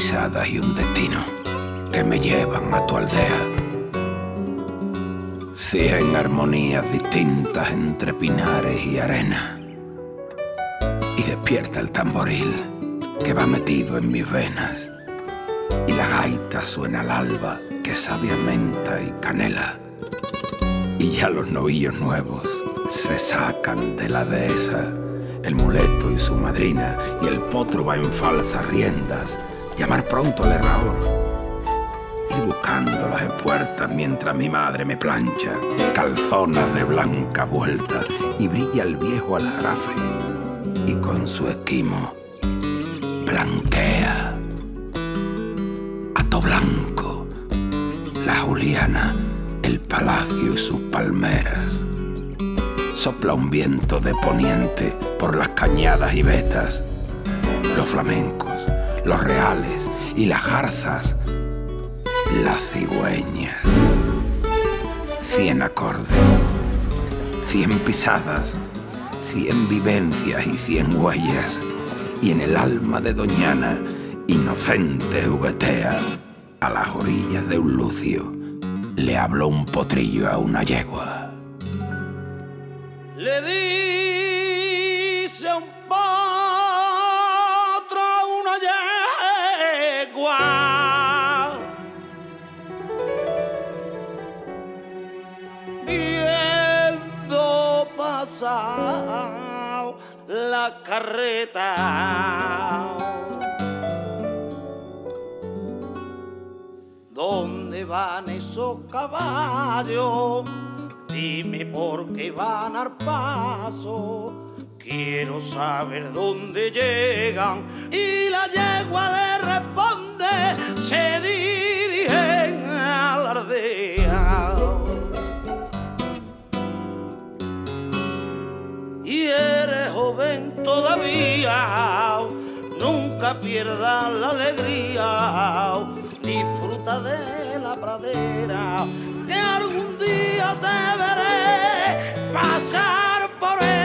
pisadas y un destino que me llevan a tu aldea. 100 armonías distintas entre pinares y arena. Y despierta el tamboril que va metido en mis venas. Y la gaita suena al alba que sabe a menta y canela. Y ya los novillos nuevos se sacan de la dehesa, el muleto y su madrina, y el potro va en falsas riendas, llamar pronto al herrador, ir buscando las espuertas mientras mi madre me plancha, calzonas de blanca vuelta, y brilla el viejo aljarafe, y con su esquimo blanquea a to blanco la Juliana, el palacio y sus palmeras. Sopla un viento de poniente por las cañadas y vetas. Los flamencos, los reales y las jarzas, las cigüeñas. 100 acordes, 100 pisadas, 100 vivencias y 100 huellas. Y en el alma de Doñana, inocente juguetea. A las orillas de un lucio le habló un potrillo a una yegua. Le dice un potro a una yegua: viendo pasar la carreta, ¿dónde van esos caballos? Dime por qué van al paso, quiero saber dónde llegan. Y la yegua le responde: se dirigen a la aldea. Y eres joven todavía, nunca pierdas la alegría, disfruta de la pradera, que algún día te veré pasar por él.